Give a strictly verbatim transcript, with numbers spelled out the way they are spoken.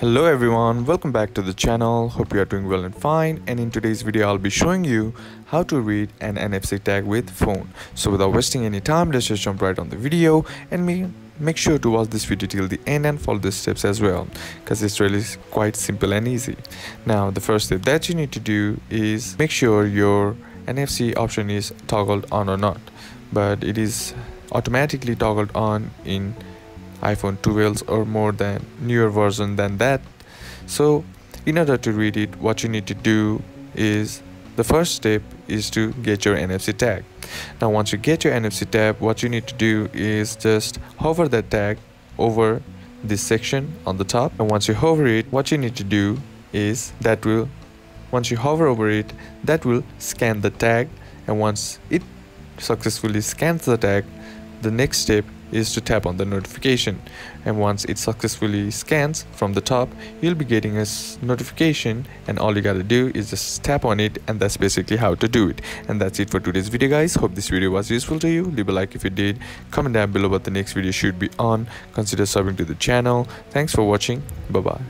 Hello everyone, welcome back to the channel. Hope you are doing well and fine, and in today's video I'll be showing you how to read an N F C tag with phone. So without wasting any time, let's just jump right on the video, and make, make sure to watch this video till the end and follow the steps as well, because it's really quite simple and easy. Now the first step that you need to do is make sure your N F C option is toggled on or not, but it is automatically toggled on in iPhone twelve or more than newer version than that. So in order to read it, what you need to do is the first step is to get your N F C tag. Now once you get your N F C tag, what you need to do is just hover that tag over this section on the top, and once you hover it, what you need to do is that will once you hover over it, that will scan the tag, and once it successfully scans the tag, the next step is to tap on the notification, and once it successfully scans from the top, you'll be getting a notification, and all you gotta do is just tap on it, and that's basically how to do it. And that's it for today's video guys. Hope this video was useful to you. Leave a like if you did, comment down below what the next video should be on, consider subbing to the channel. Thanks for watching, bye bye.